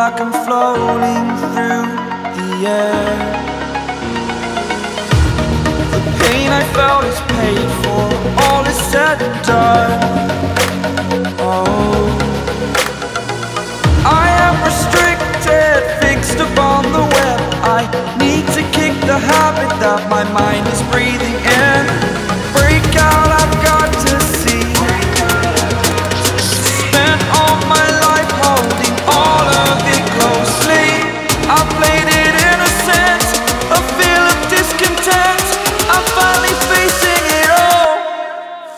like I'm floating through the air. The pain I felt is paid for, all is said and done. Oh, I am restricted, fixed upon the web. I need to kick the habit that my mind is breathing in. Break out, I've got to see. Spent all my life holding all of it closely. I played it innocent, a feel of discontent. I'm finally facing it all,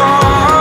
are.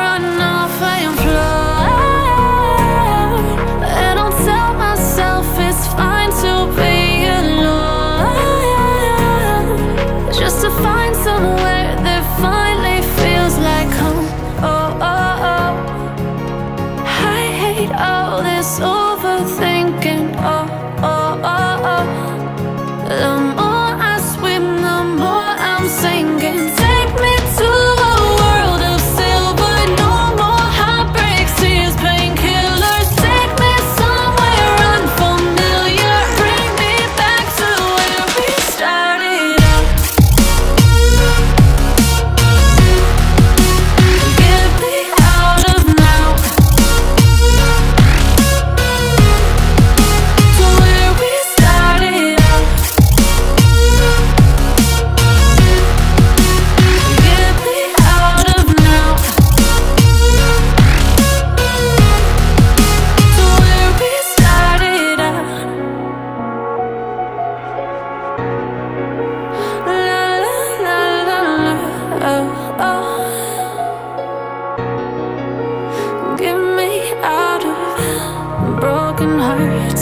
run off and fly, and I'll tell myself it's fine to be alone, just to find somewhere that finally feels like home. Oh, oh, oh, I hate all this overthinking, oh, oh, oh, oh. The more I swim, the more I'm sinking. Take me to a world of silver, no more heartbreaks, tears, painkillers. Take me somewhere unfamiliar, bring me back to where we started out. Get me out of now. Broken hearts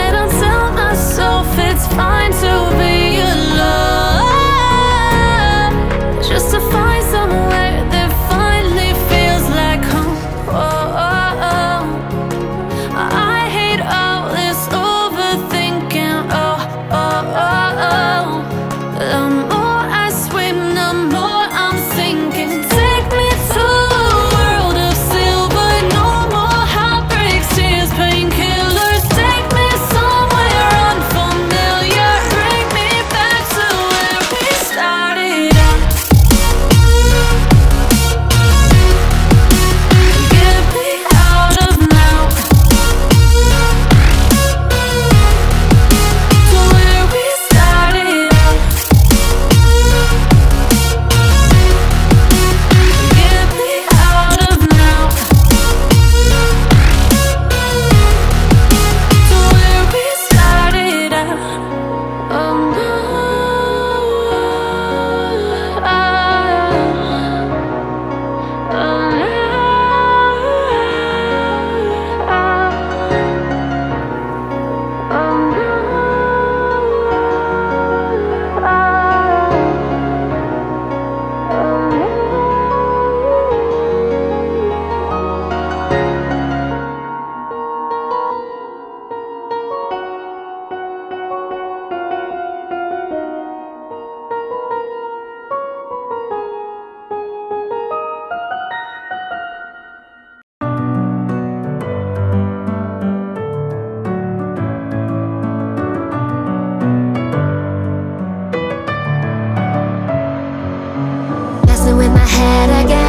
and I'll tell myself head again.